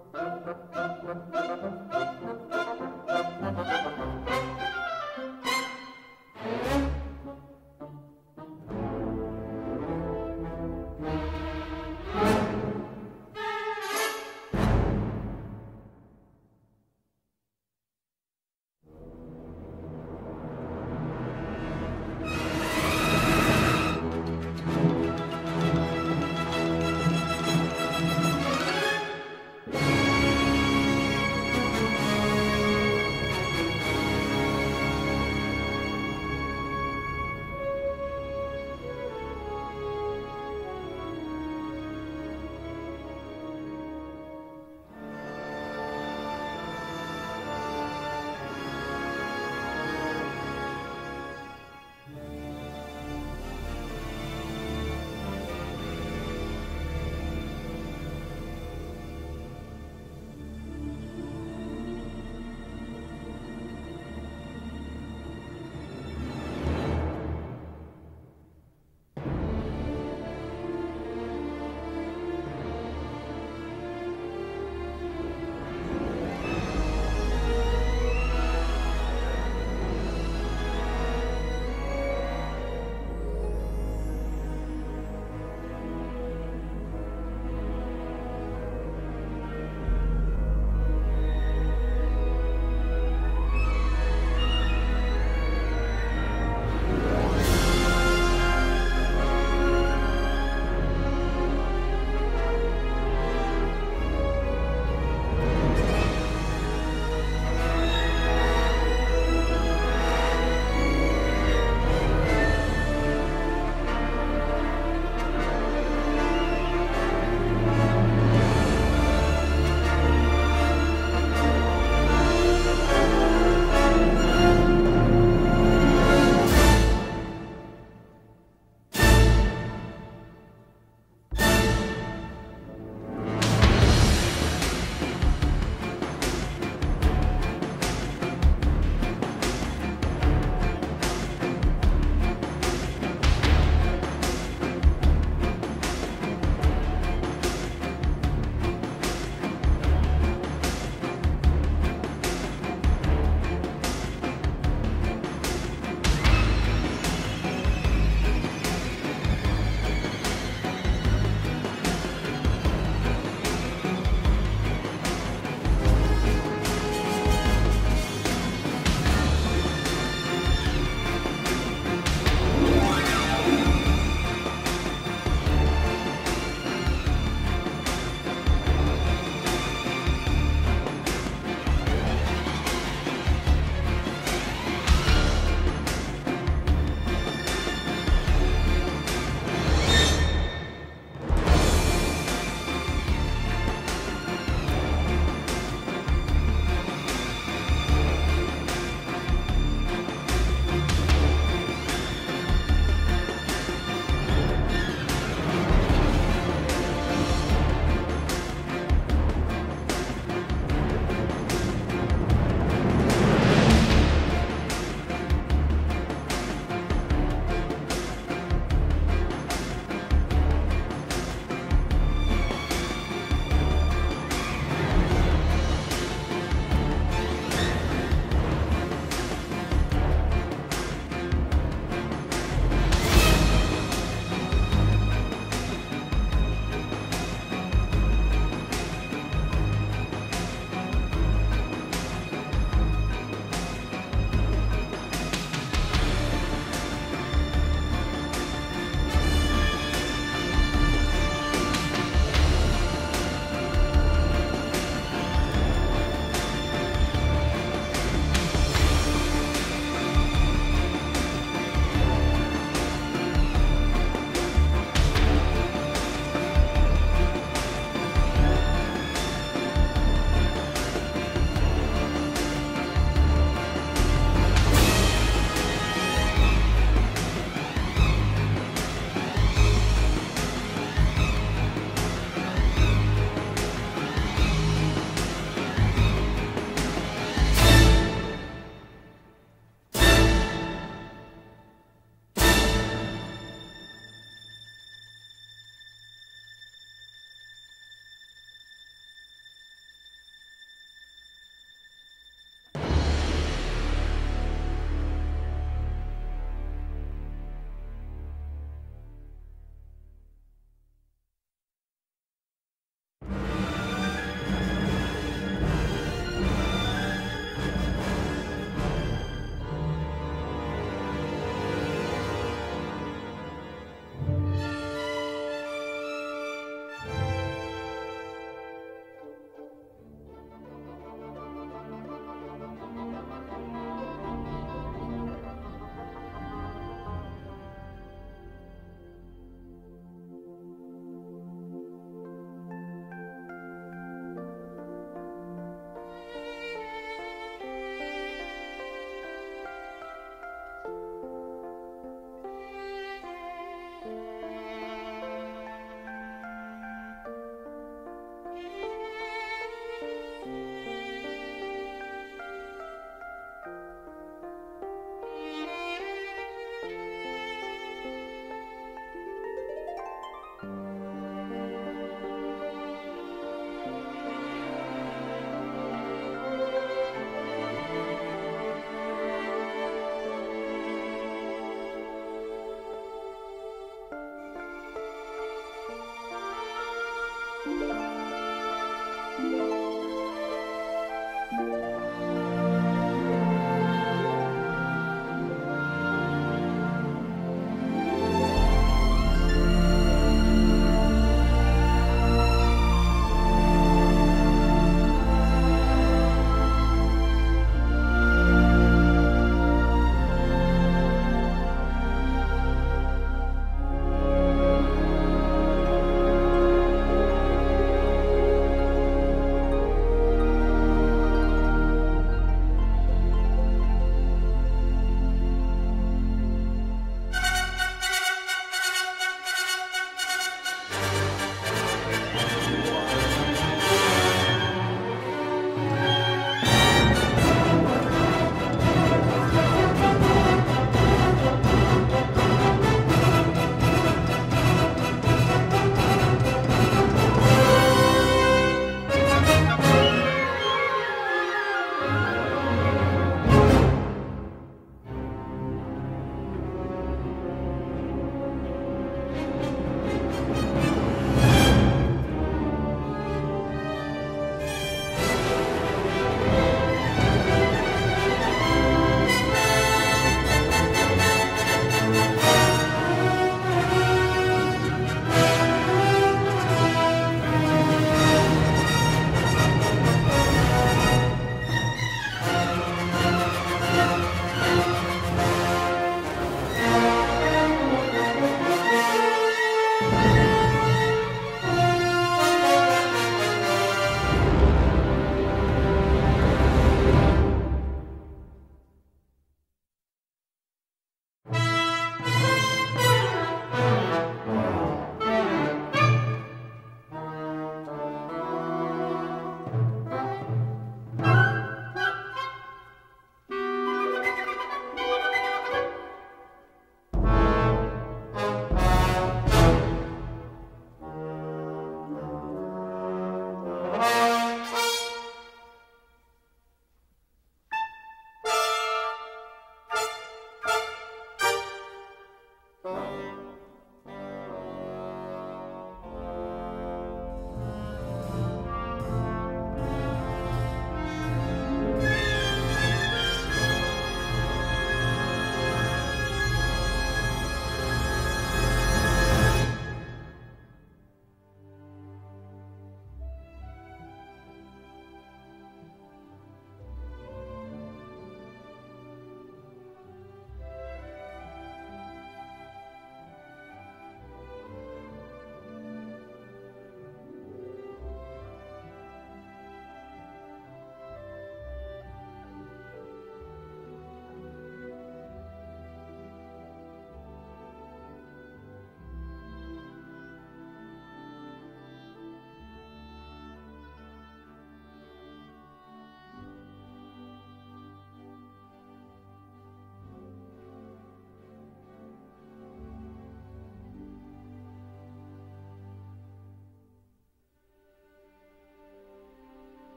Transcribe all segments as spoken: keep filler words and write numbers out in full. You.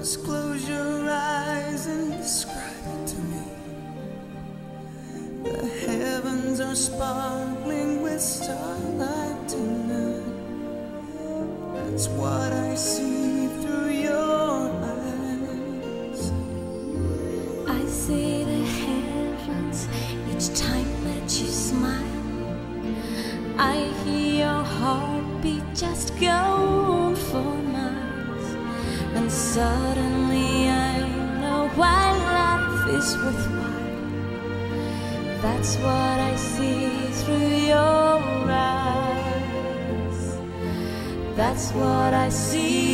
Just close your eyes and describe it to me. The heavens are sparkling with starlight tonight. That's what I see through your eyes. I see the heavens each time that you smile. I hear your heartbeat just going for miles. And suddenly I know why life is worthwhile. That's what I see through your eyes. That's what I see.